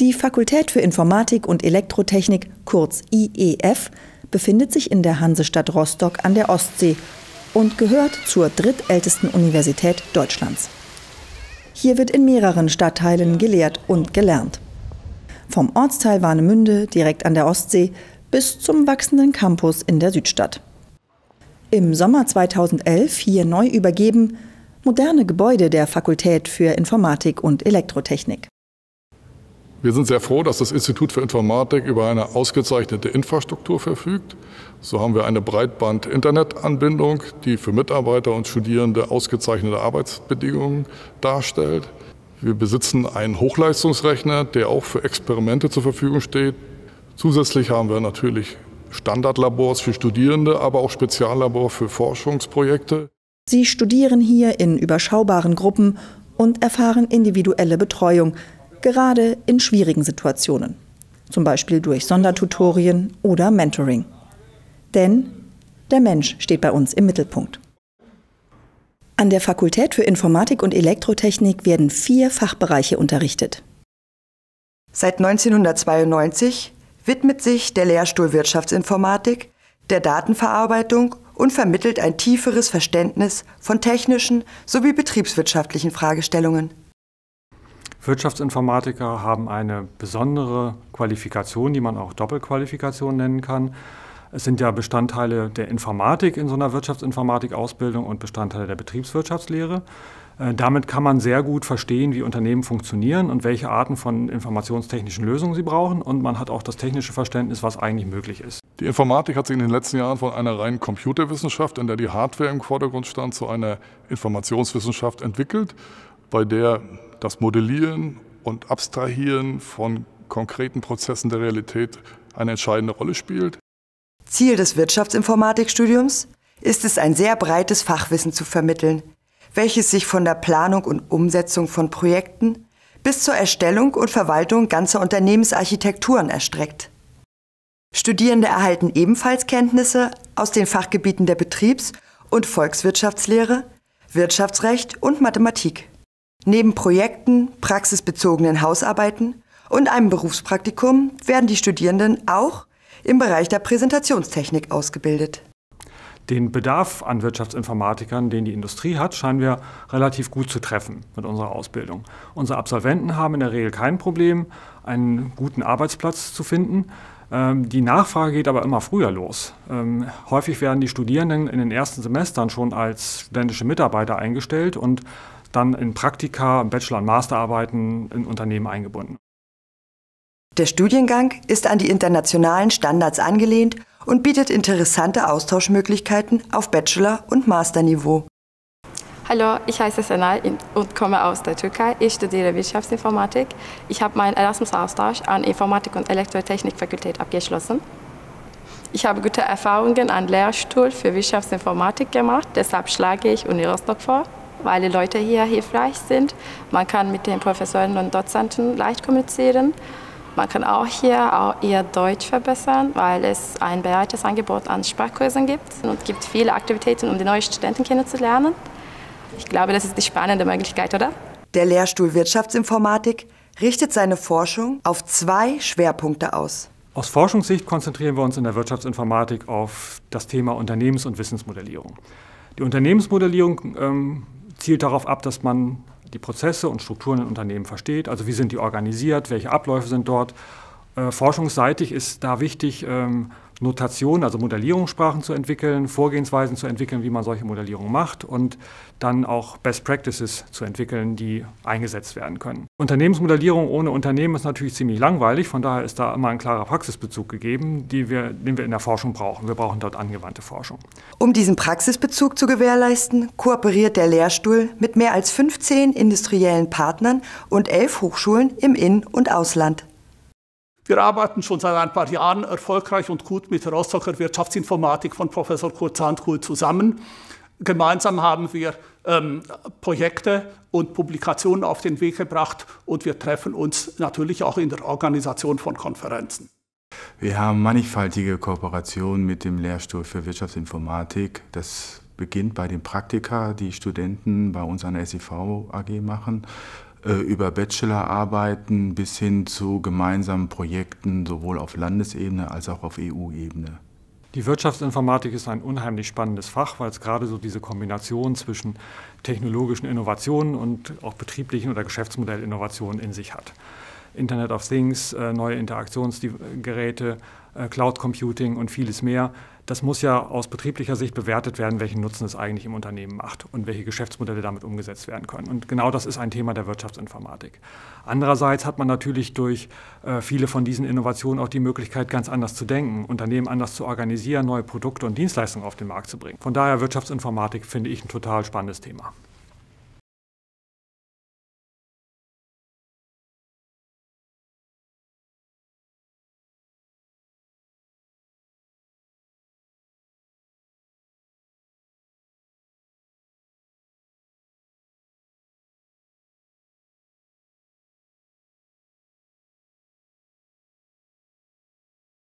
Die Fakultät für Informatik und Elektrotechnik, kurz IEF, befindet sich in der Hansestadt Rostock an der Ostsee und gehört zur drittältesten Universität Deutschlands. Hier wird in mehreren Stadtteilen gelehrt und gelernt. Vom Ortsteil Warnemünde, direkt an der Ostsee, bis zum wachsenden Campus in der Südstadt. Im Sommer 2011 hier neu übergeben, moderne Gebäude der Fakultät für Informatik und Elektrotechnik. Wir sind sehr froh, dass das Institut für Informatik über eine ausgezeichnete Infrastruktur verfügt. So haben wir eine Breitband-Internet-Anbindung, die für Mitarbeiter und Studierende ausgezeichnete Arbeitsbedingungen darstellt. Wir besitzen einen Hochleistungsrechner, der auch für Experimente zur Verfügung steht. Zusätzlich haben wir natürlich Standardlabors für Studierende, aber auch Speziallabor für Forschungsprojekte. Sie studieren hier in überschaubaren Gruppen und erfahren individuelle Betreuung, gerade in schwierigen Situationen, zum Beispiel durch Sondertutorien oder Mentoring. Denn der Mensch steht bei uns im Mittelpunkt. An der Fakultät für Informatik und Elektrotechnik werden 4 Fachbereiche unterrichtet. Seit 1992 widmet sich der Lehrstuhl Wirtschaftsinformatik der Datenverarbeitung und vermittelt ein tieferes Verständnis von technischen sowie betriebswirtschaftlichen Fragestellungen. Wirtschaftsinformatiker haben eine besondere Qualifikation, die man auch Doppelqualifikation nennen kann. Es sind ja Bestandteile der Informatik in so einer Wirtschaftsinformatik-Ausbildung und Bestandteile der Betriebswirtschaftslehre. Damit kann man sehr gut verstehen, wie Unternehmen funktionieren und welche Arten von informationstechnischen Lösungen sie brauchen. Und man hat auch das technische Verständnis, was eigentlich möglich ist. Die Informatik hat sich in den letzten Jahren von einer reinen Computerwissenschaft, in der die Hardware im Vordergrund stand, zu einer Informationswissenschaft entwickelt, bei der das Modellieren und Abstrahieren von konkreten Prozessen der Realität eine entscheidende Rolle spielt. Ziel des Wirtschaftsinformatikstudiums ist es, ein sehr breites Fachwissen zu vermitteln, welches sich von der Planung und Umsetzung von Projekten bis zur Erstellung und Verwaltung ganzer Unternehmensarchitekturen erstreckt. Studierende erhalten ebenfalls Kenntnisse aus den Fachgebieten der Betriebs- und Volkswirtschaftslehre, Wirtschaftsrecht und Mathematik. Neben Projekten, praxisbezogenen Hausarbeiten und einem Berufspraktikum werden die Studierenden auch im Bereich der Präsentationstechnik ausgebildet. Den Bedarf an Wirtschaftsinformatikern, den die Industrie hat, scheinen wir relativ gut zu treffen mit unserer Ausbildung. Unsere Absolventen haben in der Regel kein Problem, einen guten Arbeitsplatz zu finden. Die Nachfrage geht aber immer früher los. Häufig werden die Studierenden in den ersten Semestern schon als studentische Mitarbeiter eingestellt und dann in Praktika, Bachelor- und Masterarbeiten in Unternehmen eingebunden. Der Studiengang ist an die internationalen Standards angelehnt und bietet interessante Austauschmöglichkeiten auf Bachelor- und Masterniveau. Hallo, ich heiße Senay und komme aus der Türkei. Ich studiere Wirtschaftsinformatik. Ich habe meinen Erasmus-Austausch an Informatik- und Elektrotechnik-Fakultät abgeschlossen. Ich habe gute Erfahrungen an Lehrstuhl für Wirtschaftsinformatik gemacht, deshalb schlage ich Uni Rostock vor, weil die Leute hier hilfreich sind. Man kann mit den Professoren und Dozenten leicht kommunizieren. Man kann auch hier ihr Deutsch verbessern, weil es ein breites Angebot an Sprachkursen gibt. Und es gibt viele Aktivitäten, um die neuen Studenten kennenzulernen. Ich glaube, das ist die spannende Möglichkeit, oder? Der Lehrstuhl Wirtschaftsinformatik richtet seine Forschung auf 2 Schwerpunkte aus. Aus Forschungssicht konzentrieren wir uns in der Wirtschaftsinformatik auf das Thema Unternehmens- und Wissensmodellierung. Die Unternehmensmodellierung zielt darauf ab, dass man die Prozesse und Strukturen in Unternehmen versteht, also wie sind die organisiert, welche Abläufe sind dort. Forschungsseitig ist da wichtig, Notationen, also Modellierungssprachen zu entwickeln, Vorgehensweisen zu entwickeln, wie man solche Modellierungen macht und dann auch Best Practices zu entwickeln, die eingesetzt werden können. Unternehmensmodellierung ohne Unternehmen ist natürlich ziemlich langweilig, von daher ist da immer ein klarer Praxisbezug gegeben, den wir in der Forschung brauchen. Wir brauchen dort angewandte Forschung. Um diesen Praxisbezug zu gewährleisten, kooperiert der Lehrstuhl mit mehr als 15 industriellen Partnern und 11 Hochschulen im In- und Ausland. Wir arbeiten schon seit ein paar Jahren erfolgreich und gut mit der Rostocker Wirtschaftsinformatik von Professor Kurt Zandkuhl zusammen. Gemeinsam haben wir Projekte und Publikationen auf den Weg gebracht und wir treffen uns natürlich auch in der Organisation von Konferenzen. Wir haben mannigfaltige Kooperationen mit dem Lehrstuhl für Wirtschaftsinformatik. Das beginnt bei den Praktika, die Studenten bei uns an der SIV AG machen. über Bachelorarbeiten bis hin zu gemeinsamen Projekten sowohl auf Landesebene als auch auf EU-Ebene. Die Wirtschaftsinformatik ist ein unheimlich spannendes Fach, weil es gerade so diese Kombination zwischen technologischen Innovationen und auch betrieblichen oder Geschäftsmodellinnovationen in sich hat. Internet of Things, neue Interaktionsgeräte, Cloud Computing und vieles mehr. Das muss ja aus betrieblicher Sicht bewertet werden, welchen Nutzen es eigentlich im Unternehmen macht und welche Geschäftsmodelle damit umgesetzt werden können. Und genau das ist ein Thema der Wirtschaftsinformatik. Andererseits hat man natürlich durch viele von diesen Innovationen auch die Möglichkeit, ganz anders zu denken, Unternehmen anders zu organisieren, neue Produkte und Dienstleistungen auf den Markt zu bringen. Von daher Wirtschaftsinformatik finde ich ein total spannendes Thema.